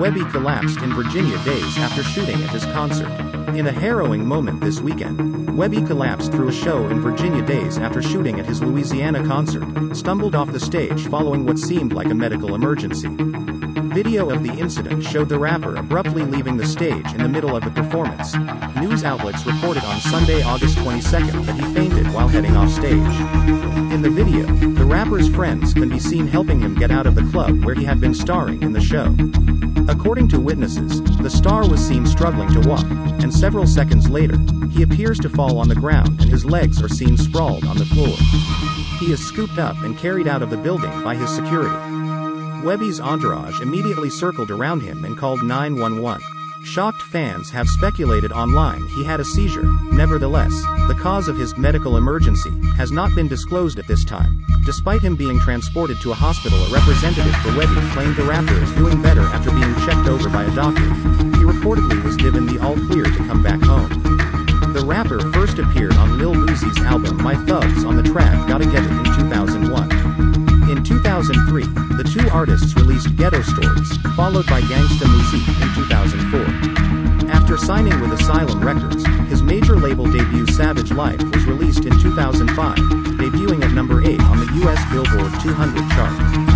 Webbie collapsed in Virginia days after shooting at his concert. In a harrowing moment this weekend, Webbie collapsed through a show in Virginia days after shooting at his Louisiana concert, stumbled off the stage following what seemed like a medical emergency. Video of the incident showed the rapper abruptly leaving the stage in the middle of a performance. News outlets reported on Sunday, August 22nd, that he fainted while heading off stage. In the video, the rapper's friends can be seen helping him get out of the club where he had been starring in the show. According to witnesses, the star was seen struggling to walk, and several seconds later, he appears to fall on the ground and his legs are seen sprawled on the floor. He is scooped up and carried out of the building by his security. Webbie's entourage immediately circled around him and called 911. Shocked fans have speculated online he had a seizure. Nevertheless, the cause of his medical emergency has not been disclosed at this time. Despite him being transported to a hospital, a representative for Webbie claimed the rapper is doing better after being checked over by a doctor. He reportedly was given the all clear to come back home. The rapper first appeared on Lil Boosie's album My Thugs on the Track Gotta Get It in 2001. In 2003, the two artists released Ghetto Stories, followed by Gangsta Musik in 2004. After signing with Asylum Records, his major label debut Savage Life was released in 2005, debuting at number 8 on the US Billboard 200 chart.